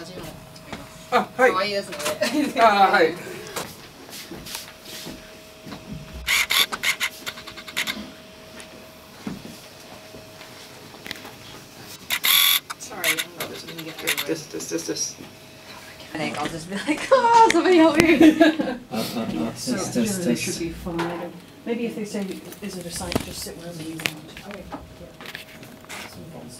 写真を作ります。あ、はい。可愛いですので。あ、はい。This. I think I'll just be like, oh, somebody help me. So they should be fine. Maybe if they say, is it a sign, just sit wherever you want. Okay.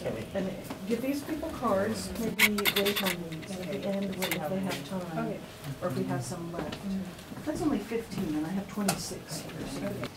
Yeah. And give these people cards, maybe wait on these at the end when they have time, okay. Or if we have some left. Mm-hmm. That's only 15, and I have 26. Okay.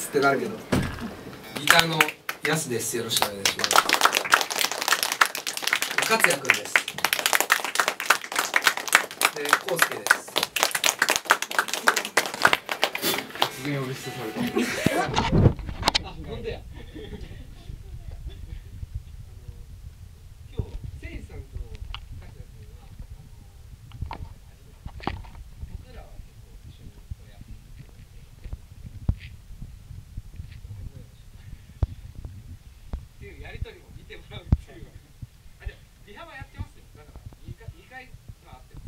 つってなるけど、ギターのやすです。よろしくお願いします。勝也くんです。で、こうすけです。突然呼び捨てされた。あ、なんでや。やりとりも見てもらうっていう。あ、じゃあリハはやってますよ。だから2回はあってます。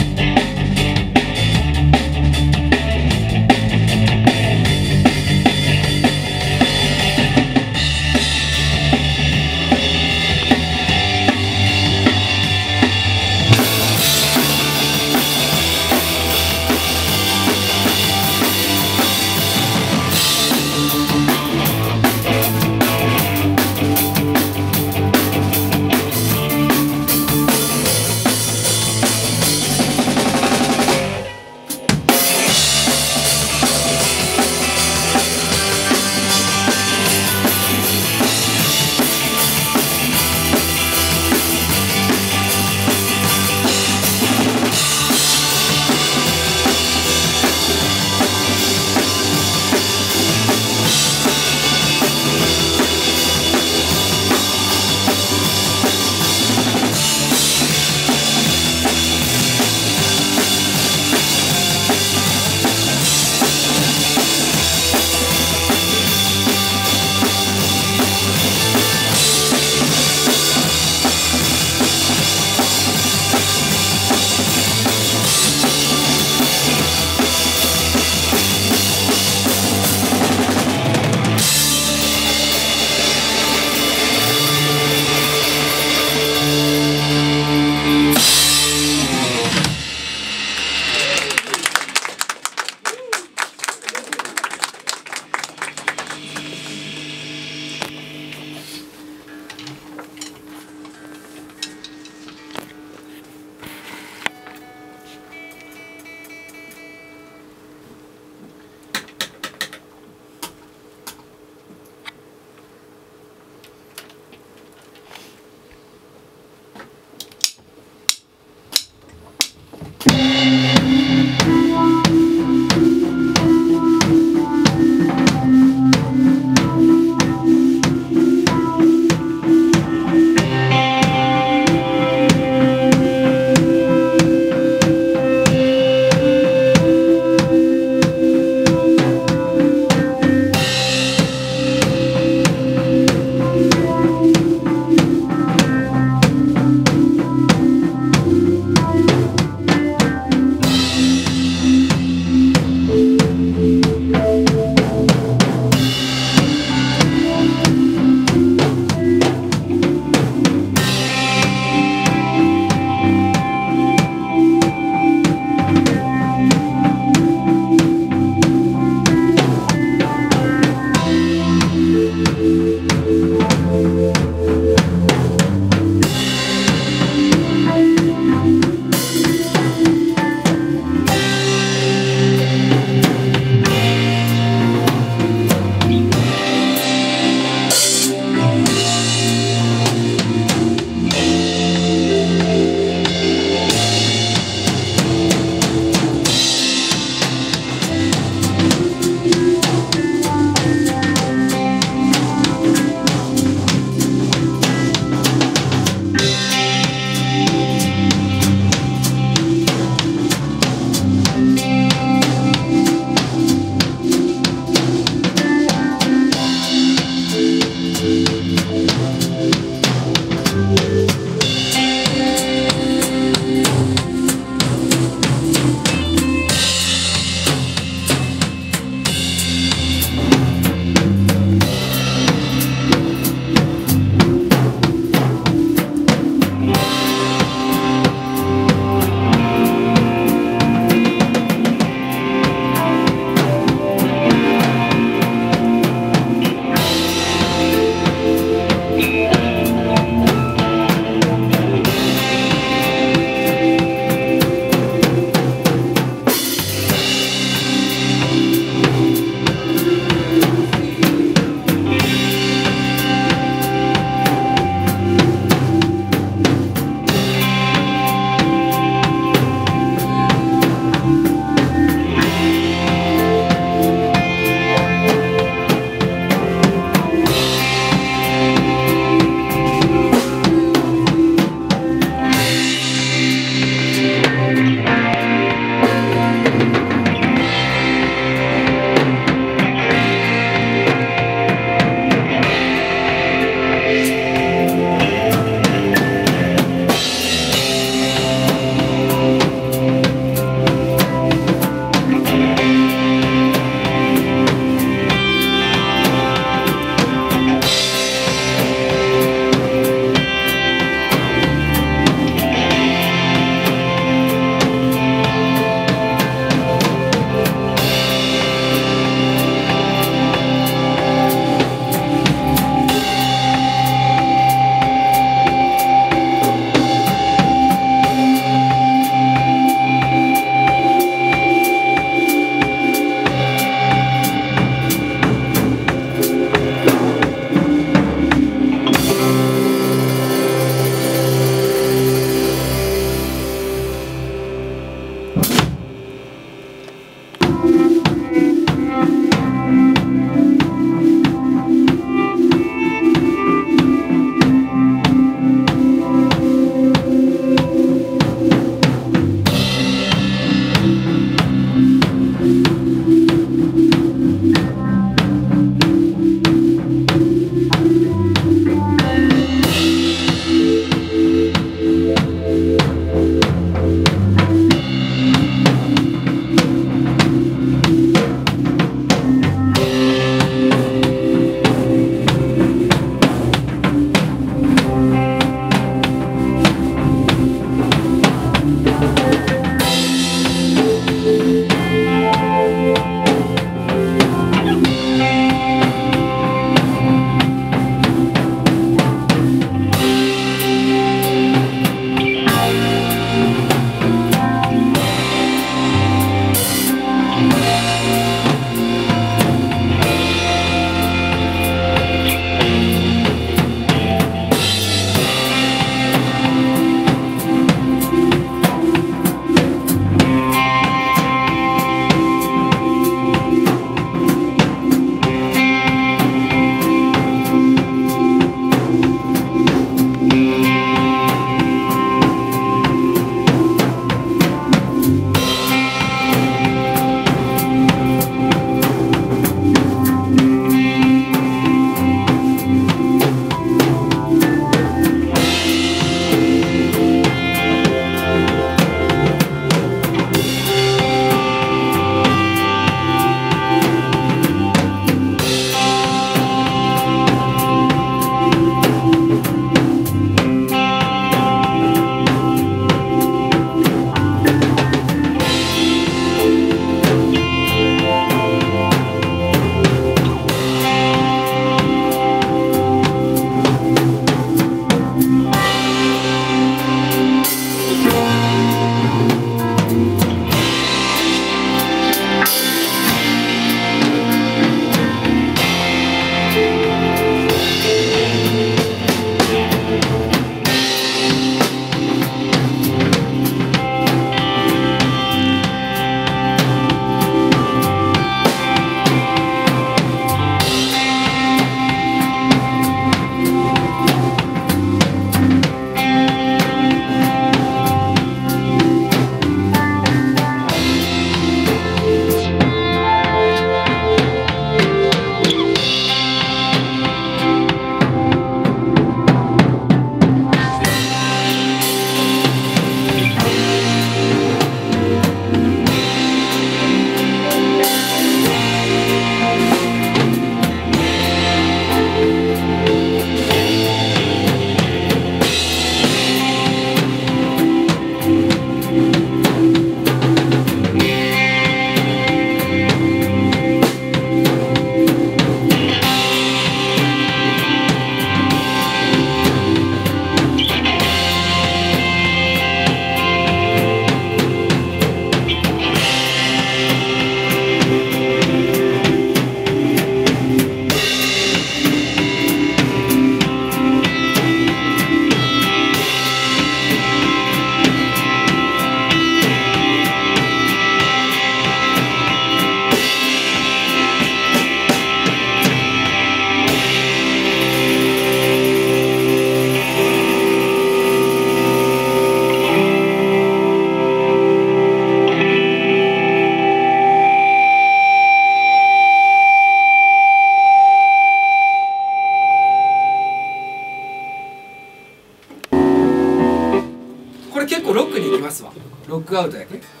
ックアウトやけ。